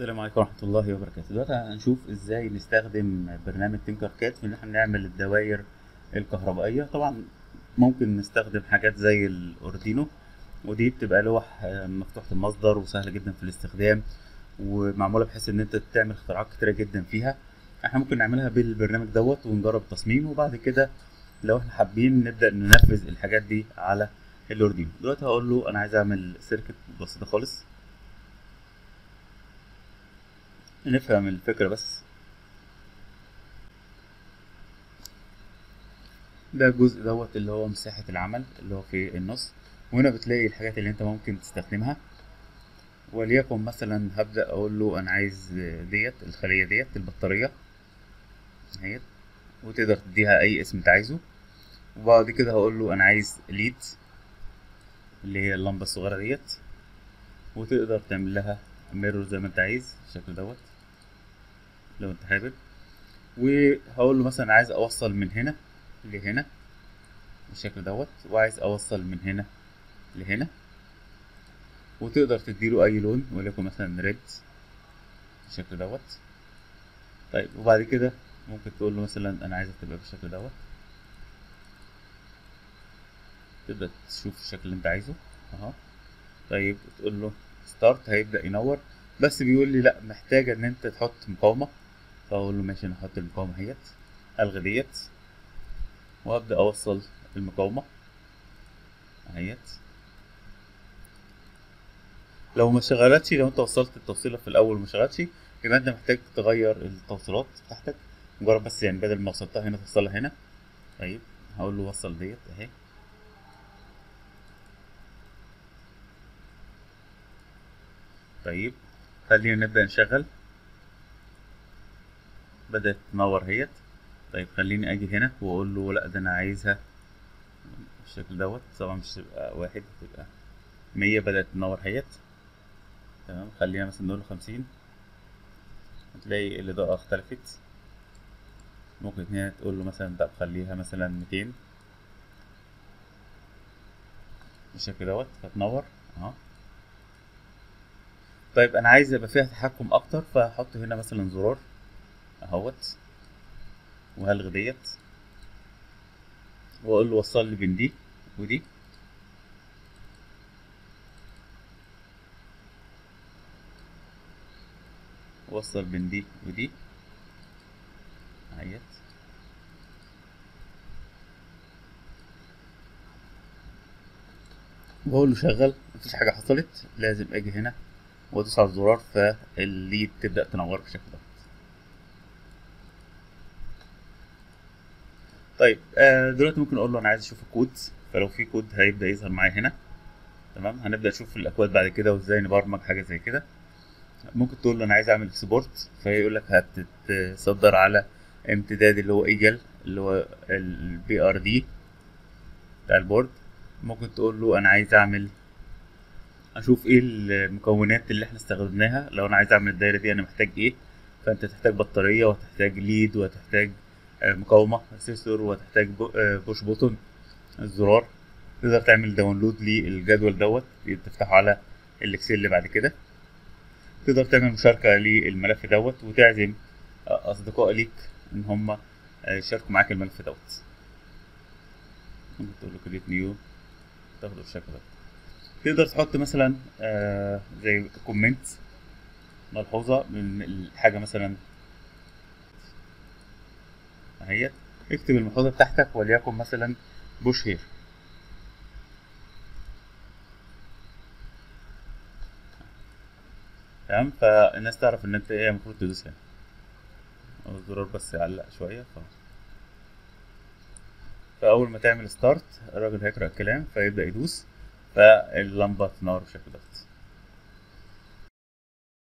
السلام عليكم ورحمه الله وبركاته. دلوقتي هنشوف ازاي نستخدم برنامج تينكركاد في ان احنا نعمل الدوائر الكهربائيه. طبعا ممكن نستخدم حاجات زي الاردينو، ودي بتبقى لوح مفتوحه المصدر وسهله جدا في الاستخدام، ومعموله بحيث ان انت تعمل اختراعات كتيره جدا فيها. احنا ممكن نعملها بالبرنامج دوت ونجرب التصميم، وبعد كده لو احنا حابين نبدا ننفذ الحاجات دي على الاردينو. دلوقتي هقول له انا عايز اعمل سيركت بسيطه خالص نفهم الفكرة بس. ده الجزء دوت اللي هو مساحة العمل اللي هو في النص، وهنا بتلاقي الحاجات اللي انت ممكن تستخدمها. وليكن مثلا هبدأ اقول له انا عايز ديت الخلية ديت البطارية اهيت، وتقدر تديها اي اسم انت عايزه. وبعد كده هقول له انا عايز ليد اللي هي اللمبة الصغيرة ديت، وتقدر تعمل لها ميرور زي ما انت عايز الشكل دوت لو انت حابب. وهقول له مثلا عايز اوصل من هنا لهنا بالشكل دوت، وعايز اوصل من هنا لهنا، وتقدر تديله اي لون وليكن مثلا ريد بالشكل دوت. طيب وبعد كده ممكن تقول له مثلا انا عايزك تبقى بالشكل دوت، تبدا تشوف الشكل اللي انت عايزه اهو. طيب تقول له ستارت، هيبدأ ينور، بس بيقول لي لا محتاجة ان انت تحط مقاومة. فاقول له ماشي انا هحط المقاومة اهيت، الغي ديت وابدأ اوصل المقاومة اهيت. لو ما شغلتش، لو انت وصلت التوصيلة في الاول وما شغلتش، يبقى انت محتاج تغير التوصيلات بتاعتك. مجرد بس يعني بدل ما وصلتها هنا توصلها هنا. طيب هقول له وصل ديت اهي، طيب خلينا نبدأ نشغل، بدأت تنور اهيت. طيب خليني اجي هنا واقول له لا ده انا عايزها بالشكل دوت، طبعا مش تبقى واحد، تبقى 100. بدأت تنور اهيت، تمام. خلينا مثلا نقول له 50، هتلاقي الإضاءة اختلفت. ممكن هنا تقول له مثلا طب خليها مثلا 200 بالشكل دوت، هتنور اهو. طيب انا عايز يبقى فيها تحكم اكتر، فهحط هنا مثلا زرار اهوت، وهلغي ديت واقول له وصل لي بين دي ودي. وصل بين دي ودي اهيت. واقول له شغل، مفيش حاجه حصلت. لازم اجي هنا وادوس على الزرار فالليد تبدأ تنور بالشكل ده. طيب دلوقتي ممكن اقول له انا عايز اشوف الكود، فلو في كود هيبدأ يظهر معايا هنا، تمام. هنبدأ نشوف الاكواد بعد كده وازاي نبرمج حاجة زي كده. ممكن تقول له انا عايز اعمل اكسبورت، فيقول لك هتتصدر على امتداد اللي هو ايجل اللي هو البي ار دي بتاع البورد. ممكن تقول له انا عايز اعمل اشوف ايه المكونات اللي احنا استخدمناها. لو انا عايز اعمل الدايره دي انا محتاج ايه، فانت تحتاج بطاريه وهتحتاج ليد وهتحتاج مقاومه سيسور وهتحتاج بوش بوتون الزرار. تقدر تعمل داونلود للجدول دوت تفتحه على الاكسل اللي بعد كده. تقدر تعمل مشاركه للملف دوت وتعزم اصدقاء ليك ان هم يشاركوا معاك الملف دوت. ممكن تقول له كريت نيو تاخده بالشكل ده. تقدر تحط مثلا زي كومنت ملحوظة من الحاجة مثلا اهيت، اكتب الملحوظة بتاعتك وليكن مثلا بوش هير تمام، فالناس تعرف ان انت ايه المفروض تدوس هنا. الزرار بس يعلق شوية فأول ما تعمل ستارت الراجل هيقرأ الكلام فيبدأ يدوس، فاللمبة تنور بشكل ده.